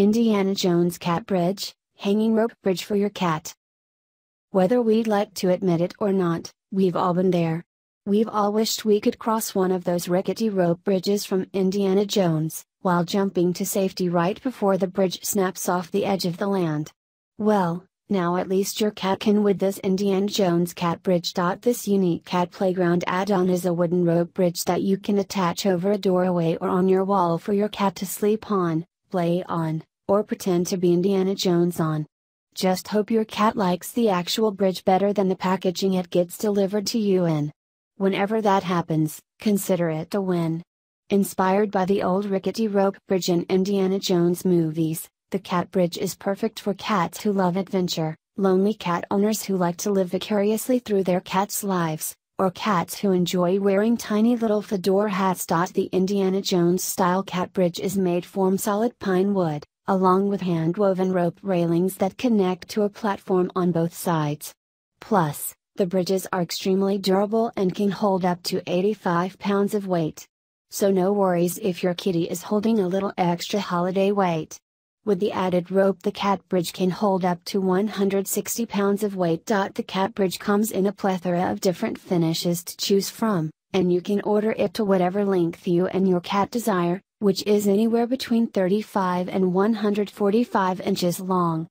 Indiana Jones Cat Bridge, Hanging Rope Bridge for your cat. Whether we'd like to admit it or not, we've all been there. We've all wished we could cross one of those rickety rope bridges from Indiana Jones, while jumping to safety right before the bridge snaps off the edge of the land. Well, now at least your cat can with this Indiana Jones Cat Bridge. This unique cat playground add-on is a wooden rope bridge that you can attach over a doorway or on your wall for your cat to sleep on, play on, or pretend to be Indiana Jones on. Just hope your cat likes the actual bridge better than the packaging it gets delivered to you in. Whenever that happens, consider it a win. Inspired by the old rickety rope bridge in Indiana Jones movies, the cat bridge is perfect for cats who love adventure, lonely cat owners who like to live vicariously through their cats' lives, or cats who enjoy wearing tiny little fedora hats. The Indiana Jones-style cat bridge is made from solid pine wood, along with hand-woven rope railings that connect to a platform on both sides. Plus, the bridges are extremely durable and can hold up to 85 pounds of weight. So no worries if your kitty is holding a little extra holiday weight. With the added rope, the cat bridge can hold up to 160 pounds of weight. The cat bridge comes in a plethora of different finishes to choose from, and you can order it to whatever length you and your cat desire, which is anywhere between 35 and 145 inches long.